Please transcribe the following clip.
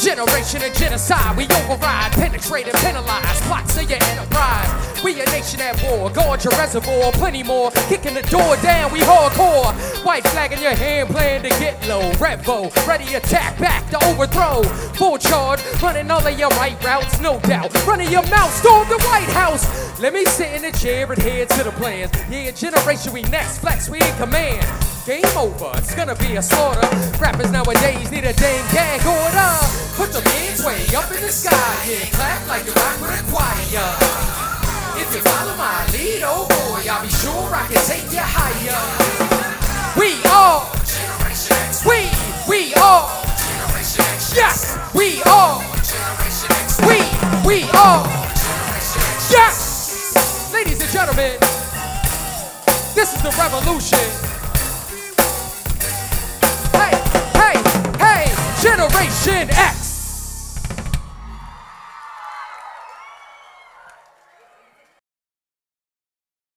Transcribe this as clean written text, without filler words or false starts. Generation of genocide, we override, penetrate and penalize plots of your enterprise. We a nation at war, guard your reservoir, plenty more. Kicking the door down, we hardcore. White flag in your hand, plan to get low. Revo, ready attack, back to overthrow. Full charge, running all of your right routes, no doubt. Running your mouth, storm the White House. Let me sit in the chair and head to the plans. Yeah, generation, we next, flex, we in command. Game over, it's gonna be a slaughter. Rappers nowadays need a dang gag order. Put the man's way up in the sky, yeah, clap like you rock with a choir. If you follow my lead, oh boy, I'll be sure I can take you higher. We are Generation X. We are Generation X. Yes, we are Generation X. We are Generation X. Yes, ladies and gentlemen, this is the revolution. Generation X.